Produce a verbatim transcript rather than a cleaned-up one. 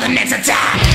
the next attack.